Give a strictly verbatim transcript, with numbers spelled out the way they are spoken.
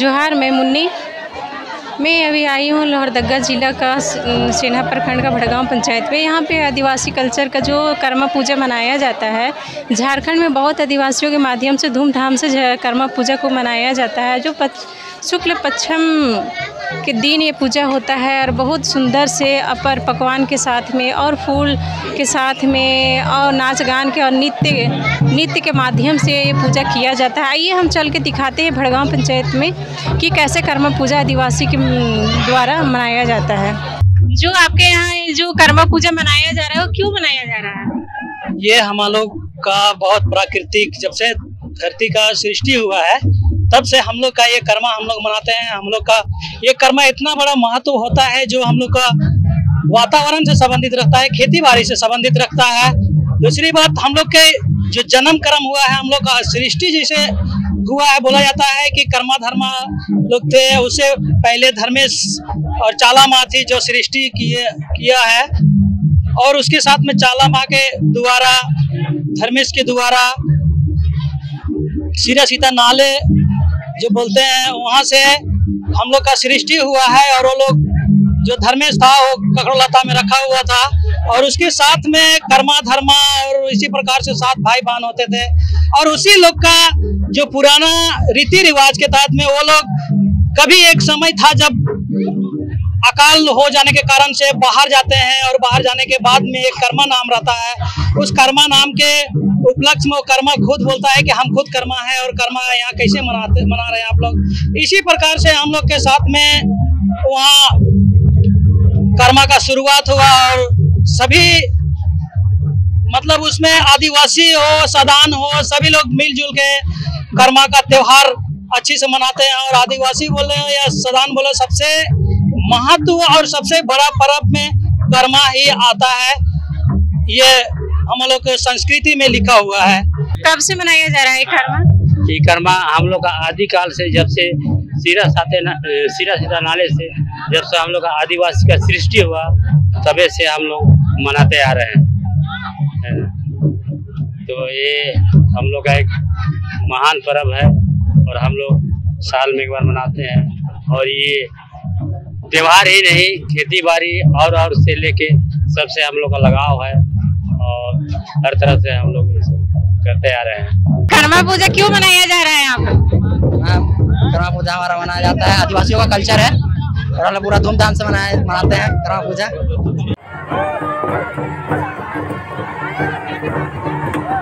जोहार, मैं मुन्नी। मैं अभी आई हूँ लोहरदगा ज़िला का सेना प्रखंड का भड़गांव पंचायत में। यहाँ पे आदिवासी कल्चर का जो कर्मा पूजा मनाया जाता है, झारखंड में बहुत आदिवासियों के माध्यम से धूमधाम से कर्मा पूजा को मनाया जाता है। जो पच, शुक्ल पक्षम के दिन ये पूजा होता है और बहुत सुंदर से अपर पकवान के साथ में और फूल के साथ में और नाच गान के और नृत्य नृत्य के माध्यम से ये पूजा किया जाता है। आइए हम चल के दिखाते हैं भड़गांव पंचायत में कि कैसे कर्मा पूजा आदिवासी के द्वारा मनाया जाता है। जो आपके यहाँ जो कर्मा पूजा मनाया जा रहा है वो क्यों मनाया जा रहा है? ये हम लोग का बहुत प्राकृतिक, जब से धरती का सृष्टि हुआ है तब से हम लोग का ये कर्मा हम लोग मनाते हैं। हम लोग का ये कर्मा इतना बड़ा महत्व होता है जो हम लोग का वातावरण से संबंधित रखता है, खेती बाड़ी से संबंधित रखता है। दूसरी बात, हम लोग के जो जन्म कर्म हुआ है, हम लोग का सृष्टि जिसे हुआ है, बोला जाता है कि कर्मा धर्मा लोग थे, उसे पहले धर्मेश और चाला माँ थी जो सृष्टि किए किया है, और उसके साथ में चाला माँ के द्वारा, धर्मेश के द्वारा सीता नाले जो बोलते हैं वहाँ से हम लोग का सृष्टि हुआ है। और वो लोग जो धर्मेश था वो ककड़ोलता में रखा हुआ था, और उसके साथ में कर्मा धर्मा और इसी प्रकार से सात भाई बहन होते थे। और उसी लोग का जो पुराना रीति रिवाज के तहत में वो लोग कभी एक समय था जब अकाल हो जाने के कारण से बाहर जाते हैं, और बाहर जाने के बाद में एक कर्मा नाम रहता है। उस कर्मा नाम के उपलक्ष्य में वो कर्मा खुद बोलता है कि हम खुद कर्मा है, और कर्मा यहाँ कैसे मनाते मना रहे हैं आप लोग। इसी प्रकार से हम लोग के साथ में वहाँ कर्मा का शुरुआत हुआ, और सभी मतलब उसमें आदिवासी हो, सदान हो, सभी लोग मिलजुल के कर्मा का त्योहार अच्छे से मनाते हैं। और आदिवासी बोले या सदान बोले, सबसे महत्व और सबसे बड़ा पर्व में कर्मा ही आता है। ये हम लोग संस्कृति में लिखा हुआ है। कब से मनाया जा रहा है कर्मा? ये कर्मा हम लोग का आदिकाल से, जब से सीरा साते ना, सीरा सीता नाले से जब से हम लोग का आदिवासी का सृष्टि हुआ तभी से हम लोग मनाते आ रहे हैं। तो ये हम लोग का एक महान पर्व है, और हम लोग साल में एक बार मनाते हैं। और ये त्योहार ही नहीं, खेती बाड़ी और और से लेके सबसे हम लोग का लगाव है, और हर तरह से हम लोग करते आ रहे हैं। कर्मा पूजा क्यों मनाया जा रहा है यहाँ पर? कर्मा पूजा हमारा मनाया जाता है, आदिवासियों का कल्चर है, और हम लोग पूरा धूमधाम से मनाए मनाते हैं कर्मा पूजा।